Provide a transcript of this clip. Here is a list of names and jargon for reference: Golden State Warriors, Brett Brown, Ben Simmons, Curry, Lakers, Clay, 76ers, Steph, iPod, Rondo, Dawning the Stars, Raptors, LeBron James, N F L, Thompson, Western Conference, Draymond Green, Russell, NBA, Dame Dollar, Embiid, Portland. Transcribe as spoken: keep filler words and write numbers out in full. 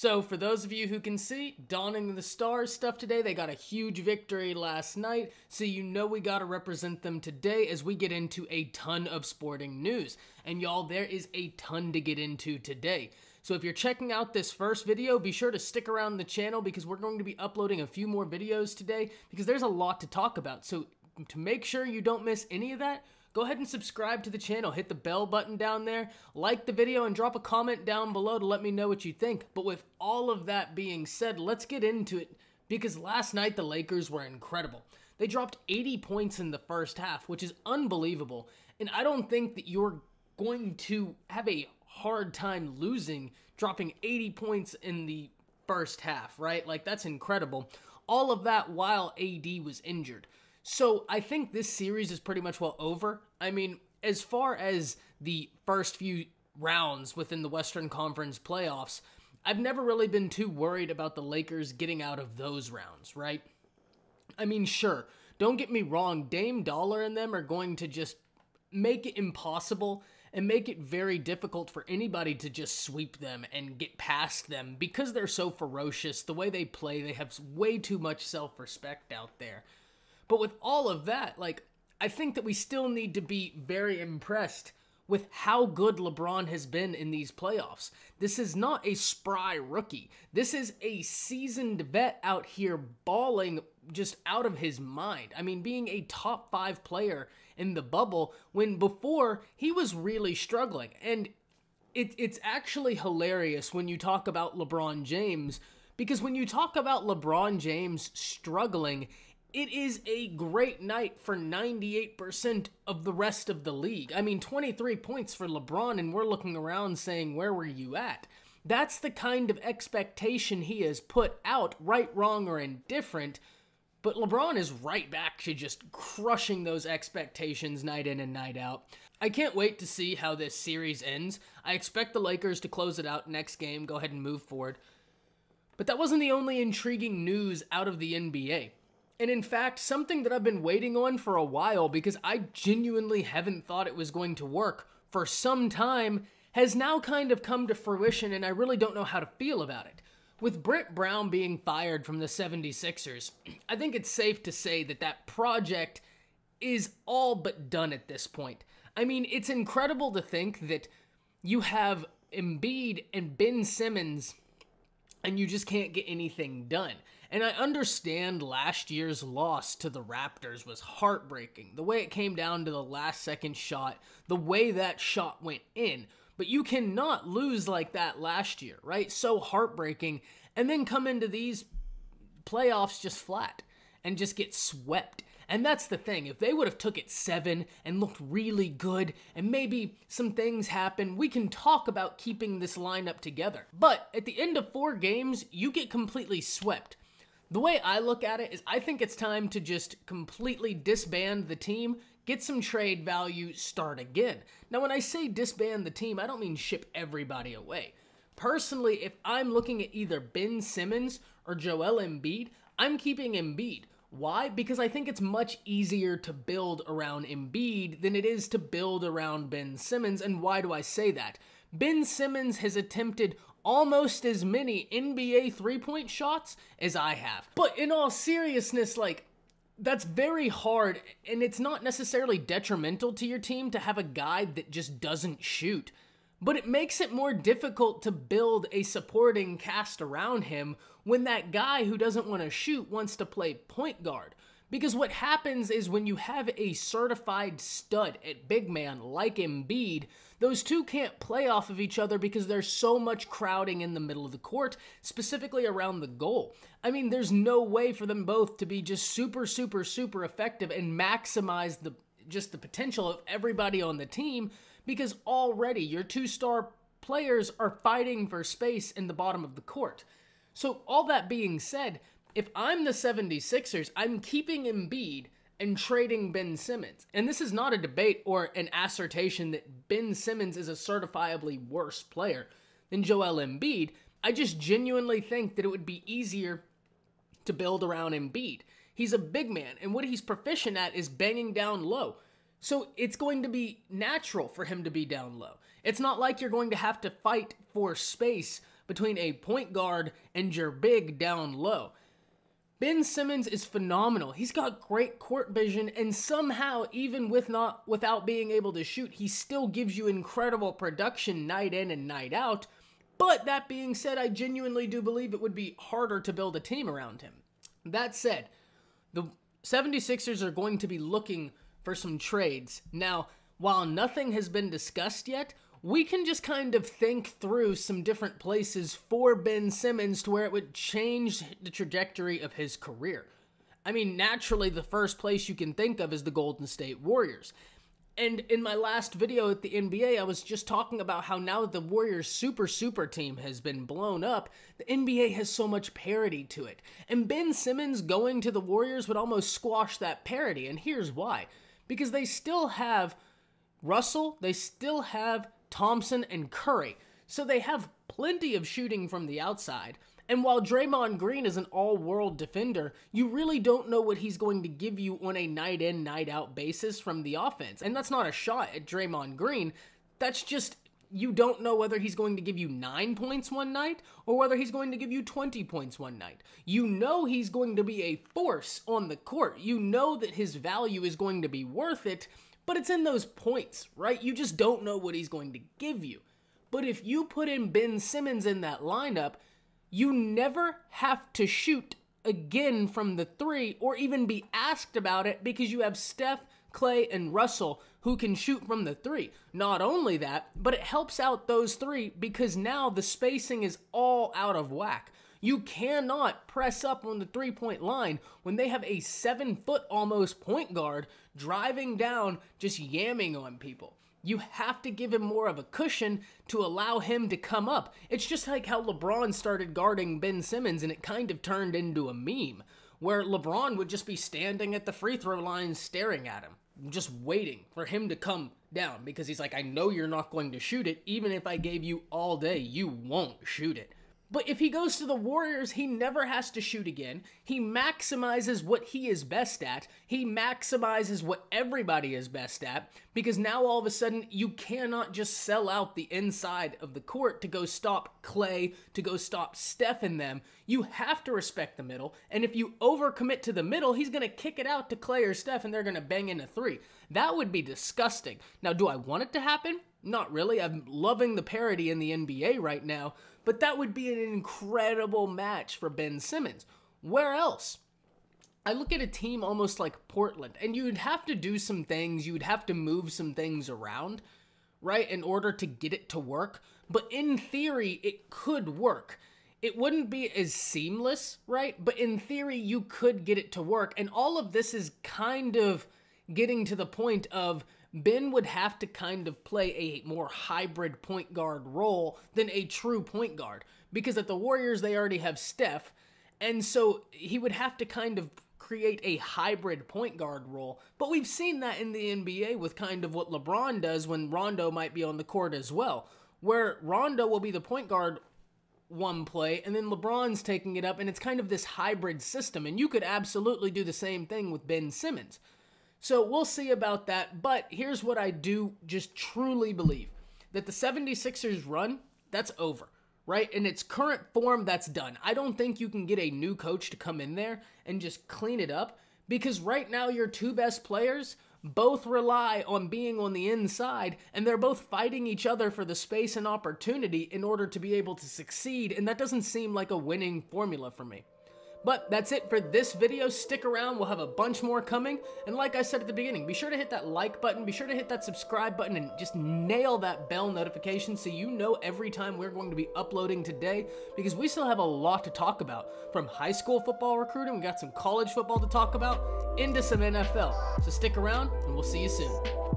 So for those of you who can see, Dawning the Stars stuff today, they got a huge victory last night, so you know we gotta represent them today as we get into a ton of sporting news. And y'all, there is a ton to get into today. So if you're checking out this first video, be sure to stick around the channel because we're going to be uploading a few more videos today because there's a lot to talk about. So to make sure you don't miss any of that, go ahead and subscribe to the channel, hit the bell button down there, like the video, and drop a comment down below to let me know what you think. But with all of that being said, let's get into it, because last night the Lakers were incredible. They dropped eighty points in the first half, which is unbelievable, and I don't think that you're going to have a hard time losing dropping eighty points in the first half, right? Like, that's incredible. All of that while A D was injured. So I think this series is pretty much well over. I mean, as far as the first few rounds within the Western Conference playoffs, I've never really been too worried about the Lakers getting out of those rounds, right? I mean, sure, don't get me wrong, Dame Dollar and them are going to just make it impossible and make it very difficult for anybody to just sweep them and get past them because they're so ferocious. The way they play, they have way too much self-respect out there. But with all of that, like, I think that we still need to be very impressed with how good LeBron has been in these playoffs. This is not a spry rookie. This is a seasoned vet out here balling just out of his mind. I mean, being a top five player in the bubble when before he was really struggling. And it, it's actually hilarious when you talk about LeBron James, because when you talk about LeBron James struggling, it is a great night for ninety-eight percent of the rest of the league. I mean, twenty-three points for LeBron, and we're looking around saying, where were you at? That's the kind of expectation he has put out, right, wrong, or indifferent. But LeBron is right back to just crushing those expectations night in and night out. I can't wait to see how this series ends. I expect the Lakers to close it out next game, go ahead and move forward. But that wasn't the only intriguing news out of the N B A. And in fact, something that I've been waiting on for a while because I genuinely haven't thought it was going to work for some time has now kind of come to fruition, and I really don't know how to feel about it. With Brett Brown being fired from the seventy-sixers, I think it's safe to say that that project is all but done at this point. I mean, it's incredible to think that you have Embiid and Ben Simmons and you just can't get anything done. And I understand last year's loss to the Raptors was heartbreaking. The way it came down to the last second shot, the way that shot went in. But you cannot lose like that last year, right? So heartbreaking. And then come into these playoffs just flat and just get swept. And that's the thing. If they would have took it seven and looked really good and maybe some things happen, we can talk about keeping this lineup together. But at the end of four games, you get completely swept. The way I look at it is I think it's time to just completely disband the team, get some trade value, start again. Now, when I say disband the team, I don't mean ship everybody away. Personally, if I'm looking at either Ben Simmons or Joel Embiid, I'm keeping Embiid. Why? Because I think it's much easier to build around Embiid than it is to build around Ben Simmons. And why do I say that? Ben Simmons has attempted almost as many N B A three-point shots as I have. But in all seriousness, like, that's very hard, and it's not necessarily detrimental to your team to have a guy that just doesn't shoot. But it makes it more difficult to build a supporting cast around him when that guy who doesn't want to shoot wants to play point guard. Because what happens is when you have a certified stud at big man like Embiid, those two can't play off of each other because there's so much crowding in the middle of the court, specifically around the goal. I mean, there's no way for them both to be just super, super, super effective and maximize the just the potential of everybody on the team, because already your two-star players are fighting for space in the bottom of the court. So all that being said, if I'm the seventy-sixers, I'm keeping Embiid and trading Ben Simmons. And this is not a debate or an assertion that Ben Simmons is a certifiably worse player than Joel Embiid. I just genuinely think that it would be easier to build around Embiid. He's a big man, and what he's proficient at is banging down low. So it's going to be natural for him to be down low. It's not like you're going to have to fight for space between a point guard and your big down low. Ben Simmons is phenomenal. He's got great court vision, and somehow, even with not without being able to shoot, he still gives you incredible production night in and night out. But that being said, I genuinely do believe it would be harder to build a team around him. That said, the seventy-sixers are going to be looking for some trades. Now, while nothing has been discussed yet, we can just kind of think through some different places for Ben Simmons to where it would change the trajectory of his career. I mean, naturally, the first place you can think of is the Golden State Warriors. And in my last video at the N B A, I was just talking about how now that the Warriors super, super team has been blown up, the N B A has so much parity to it. And Ben Simmons going to the Warriors would almost squash that parity, and here's why. Because they still have Russell, they still have Thompson, and Curry. So they have plenty of shooting from the outside. And while Draymond Green is an all-world defender, you really don't know what he's going to give you on a night-in, night-out basis from the offense. And that's not a shot at Draymond Green. That's just, you don't know whether he's going to give you nine points one night or whether he's going to give you twenty points one night. You know he's going to be a force on the court. You know that his value is going to be worth it. But it's in those points, right? You just don't know what he's going to give you. But if you put in Ben Simmons in that lineup, you never have to shoot again from the three or even be asked about it because you have Steph, Clay, and Russell who can shoot from the three. Not only that, but it helps out those three because now the spacing is all out of whack. You cannot press up on the three-point line when they have a seven-foot almost point guard driving down, just yamming on people. You have to give him more of a cushion to allow him to come up. It's just like how LeBron started guarding Ben Simmons, and it kind of turned into a meme, where LeBron would just be standing at the free throw line staring at him, just waiting for him to come down because he's like, I know you're not going to shoot it. Even if I gave you all day, you won't shoot it. But if he goes to the Warriors, he never has to shoot again. He maximizes what he is best at. He maximizes what everybody is best at, because now all of a sudden you cannot just sell out the inside of the court to go stop Clay, to go stop Steph and them. You have to respect the middle, and if you overcommit to the middle, he's going to kick it out to Clay or Steph, and they're going to bang in a three. That would be disgusting. Now, do I want it to happen? Not really. I'm loving the parity in the N B A right now, but that would be an incredible match for Ben Simmons. Where else? I look at a team almost like Portland, and you'd have to do some things. You'd have to move some things around, right, in order to get it to work. But in theory, it could work. It wouldn't be as seamless, right? But in theory, you could get it to work. And all of this is kind of getting to the point of Ben would have to kind of play a more hybrid point guard role than a true point guard, because at the Warriors, they already have Steph, and so he would have to kind of create a hybrid point guard role, but we've seen that in the N B A with kind of what LeBron does when Rondo might be on the court as well, where Rondo will be the point guard one play, and then LeBron's taking it up, and it's kind of this hybrid system, and you could absolutely do the same thing with Ben Simmons. So we'll see about that, but here's what I do just truly believe, that the seventy-sixers run, that's over, right? In its current form, that's done. I don't think you can get a new coach to come in there and just clean it up, because right now your two best players both rely on being on the inside, and they're both fighting each other for the space and opportunity in order to be able to succeed, and that doesn't seem like a winning formula for me. But that's it for this video. Stick around, we'll have a bunch more coming. And like I said at the beginning, be sure to hit that like button, be sure to hit that subscribe button, and just nail that bell notification so you know every time we're going to be uploading today, because we still have a lot to talk about. From high school football recruiting, we got some college football to talk about, into some N F L. So stick around, and we'll see you soon.